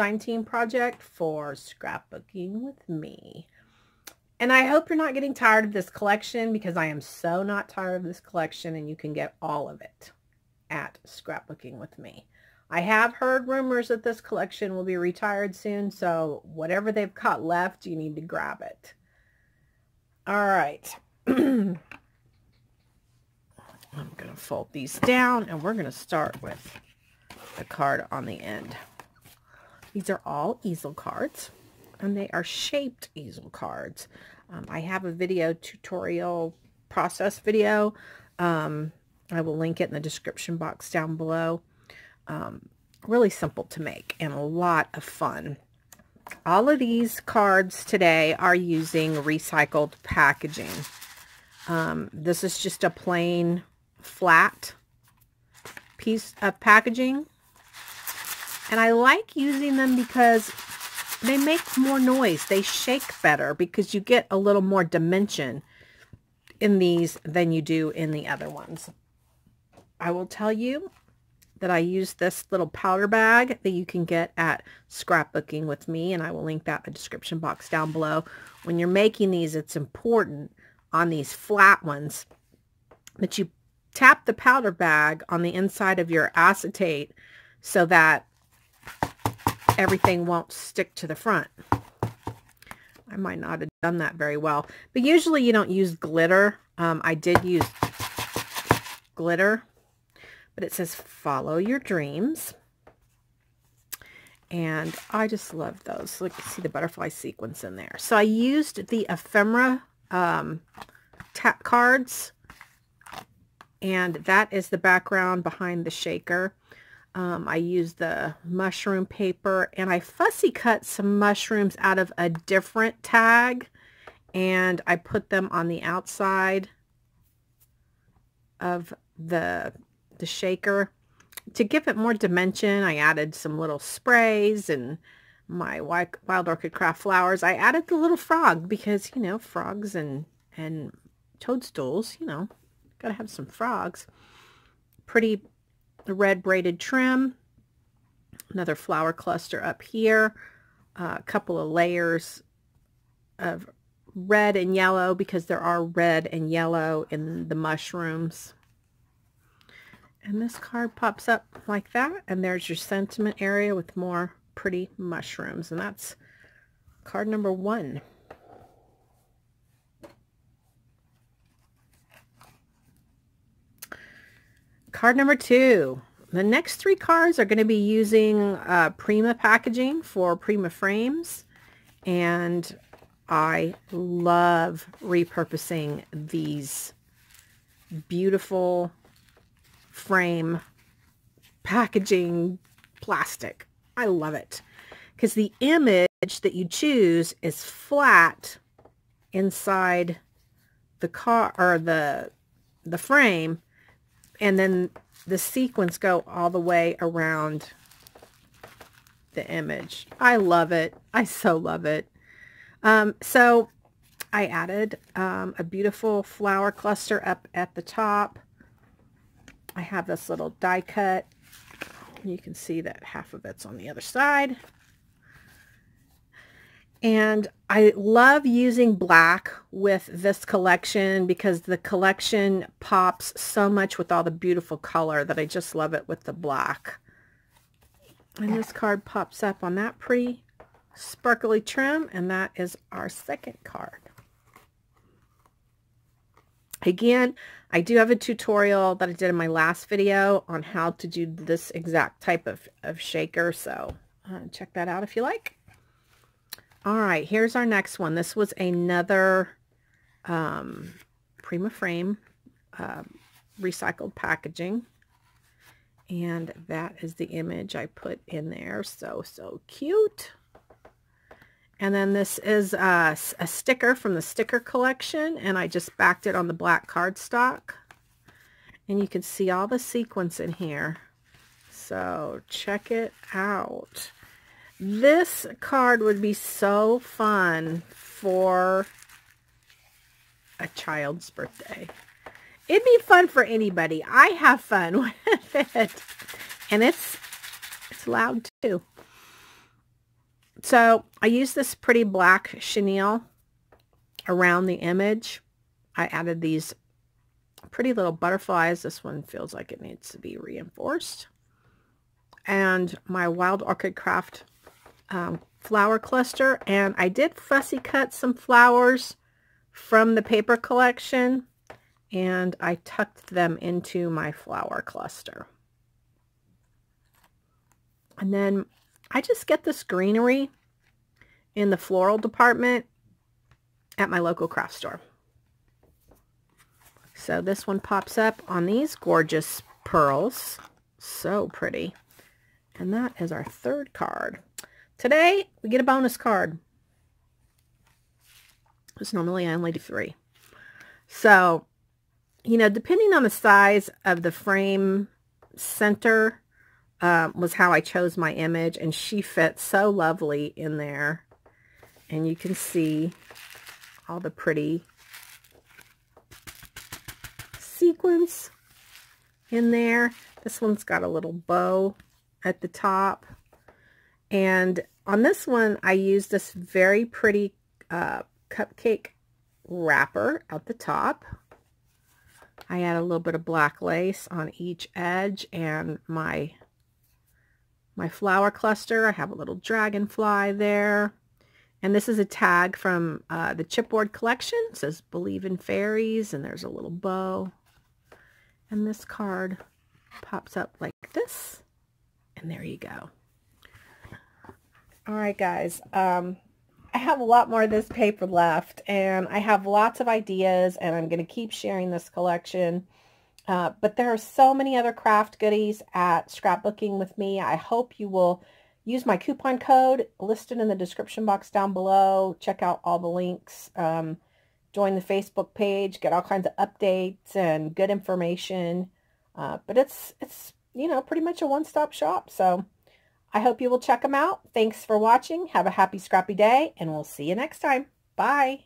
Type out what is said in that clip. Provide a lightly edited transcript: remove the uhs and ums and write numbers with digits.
design team project for Scrapbooking with Me. And I hope you're not getting tired of this collection, because I am so not tired of this collection, and you can get all of it at Scrapbooking with Me. I have heard rumors that this collection will be retired soon, so whatever they've got left, you need to grab it. All right. I'm going to fold these down, and we're going to start with the card on the end. These are all easel cards, and they are shaped easel cards. I have a video tutorial process video. I will link it in the description box down below. Really simple to make and a lot of fun. All of these cards today are using recycled packaging. This is just a plain flat piece of packaging, and I like using them because they make more noise. They shake better because you get a little more dimension in these than you do in the other ones. I will tell you that I use this little powder bag that you can get at Scrapbooking with Me, and I will link that in the description box down below. When you're making these, it's important on these flat ones that you tap the powder bag on the inside of your acetate so that everything won't stick to the front. I might not have done that very well, but usually you don't use glitter. I did use glitter. But it says, follow your dreams. And I just love those. Look, you see the butterfly sequence in there. So I used the ephemera tap cards. And that is the background behind the shaker. I used the mushroom paper. And I fussy cut some mushrooms out of a different tag. And I put them on the outside of the shaker to give it more dimension. I added some little sprays and my Wild Orchid Craft flowers. I added the little frog because, you know, frogs and toadstools, you know, gotta have some frogs. Pretty red braided trim. Another flower cluster up here. A couple of layers of red and yellow because there are red and yellow in the mushrooms. And this card pops up like that, and there's your sentiment area with more pretty mushrooms. And that's card number 1. Card number 2. The next 3 cards are going to be using Prima packaging for Prima frames. And I love repurposing these beautiful frame packaging plastic. I love it because the image that you choose is flat inside the car or the frame, and then the sequins go all the way around the image. I love it. I so love it. So I added a beautiful flower cluster up at the top. I have this little die cut. You can see that half of it's on the other side. And I love using black with this collection because the collection pops so much with all the beautiful color that I just love it with the black. And this card pops up on that pretty sparkly trim, and that is our second card. Again, I do have a tutorial that I did in my last video on how to do this exact type of shaker, so check that out if you like. All right, here's our next one. This was another Prima frame recycled packaging, and that is the image I put in there. So cute. And then this is a sticker from the sticker collection, and I just backed it on the black cardstock. And you can see all the sequins in here. So check it out. This card would be so fun for a child's birthday. It'd be fun for anybody. I have fun with it. And it's loud too. So I used this pretty black chenille around the image. I added these pretty little butterflies. This one feels like it needs to be reinforced. And my Wild Orchid Craft flower cluster. And I did fussy cut some flowers from the paper collection, and I tucked them into my flower cluster. And then I just get this greenery in the floral department at my local craft store. So this one pops up on these gorgeous pearls. So pretty. And that is our third card. Today we get a bonus card. Because normally I only do 3. So, you know, depending on the size of the frame center was how I chose my image. And she fits so lovely in there. And you can see all the pretty sequins in there. This one's got a little bow at the top. And on this one, I used this very pretty cupcake wrapper at the top. I add a little bit of black lace on each edge, and my flower cluster. I have a little dragonfly there. And this is a tag from the chipboard collection. It says Believe in Fairies, and there's a little bow. And this card pops up like this. And there you go. All right, guys. I have a lot more of this paper left, and I have lots of ideas, and I'm going to keep sharing this collection. But there are so many other craft goodies at Scrapbooking with Me. I hope you will use my coupon code listed in the description box down below. Check out all the links. Join the Facebook page. Get all kinds of updates and good information. But it's you know, pretty much a one-stop shop. So I hope you will check them out. Thanks for watching. Have a happy, scrappy day, and we'll see you next time. Bye.